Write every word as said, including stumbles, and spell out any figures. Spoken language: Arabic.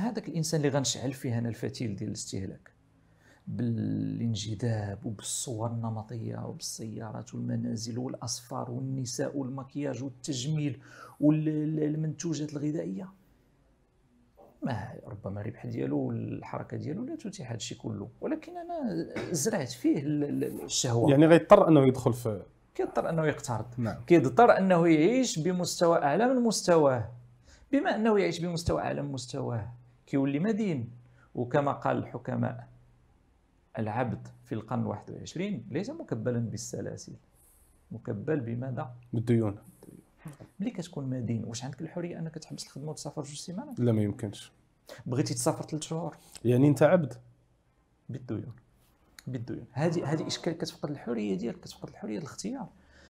هذاك الانسان اللي غنشعل فيه انا الفتيل ديال الاستهلاك بالانجذاب وبالصور النمطيه وبالسيارات والمنازل والاصفار والنساء والمكياج والتجميل والمنتوجات الغذائيه، ما ربما الربح ديالو والحركه ديالو لا تتيح هادشي كله، ولكن انا زرعت فيه الشهوه. يعني غيضطر انه يدخل في كيضطر انه يقترض، نعم. كيضطر انه يعيش بمستوى اعلى من مستواه، بما انه يعيش بمستوى اعلى من مستواه كيولي مدين. وكما قال الحكماء، العبد في القرن الواحد والعشرين ليس مكبلا بالسلاسل، مكبل بماذا؟ بالديون. ملي كتكون مدين واش عندك الحريه انك تحبس الخدمه وتسافر جوج سيمانات؟ لا، ما يمكنش. بغيتي تسافر ثلاث شهور يعني انت عبد بالديون. بالديون هذه هذه اشكال، كتفقد الحريه ديالك، كتفقد الحريه الاختيار.